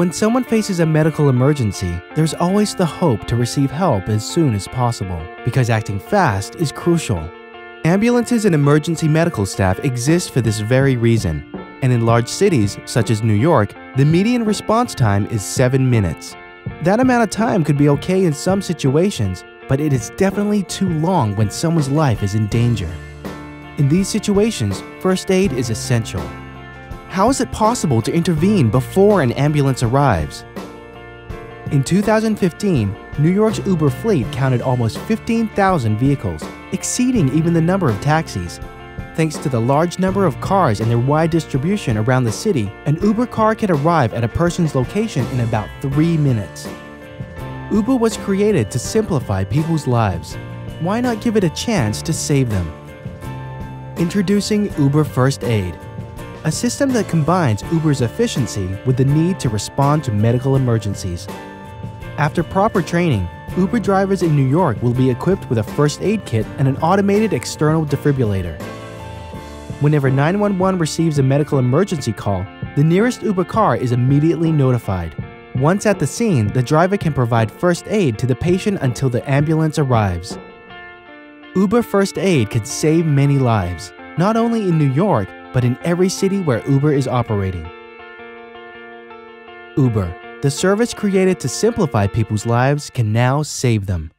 When someone faces a medical emergency, there's always the hope to receive help as soon as possible, because acting fast is crucial. Ambulances and emergency medical staff exist for this very reason, and in large cities, such as New York, the median response time is 7 minutes. That amount of time could be okay in some situations, but it is definitely too long when someone's life is in danger. In these situations, first aid is essential. How is it possible to intervene before an ambulance arrives? In 2015, New York's Uber fleet counted almost 15,000 vehicles, exceeding even the number of taxis. Thanks to the large number of cars and their wide distribution around the city, an Uber car can arrive at a person's location in about 3 minutes. Uber was created to simplify people's lives. Why not give it a chance to save them? Introducing Uber First Aid, a system that combines Uber's efficiency with the need to respond to medical emergencies. After proper training, Uber drivers in New York will be equipped with a first aid kit and an automated external defibrillator. Whenever 911 receives a medical emergency call, the nearest Uber car is immediately notified. Once at the scene, the driver can provide first aid to the patient until the ambulance arrives. Uber First Aid could save many lives, not only in New York, but in every city where Uber is operating. Uber, the service created to simplify people's lives, can now save them.